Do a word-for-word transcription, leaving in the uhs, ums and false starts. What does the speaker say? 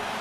You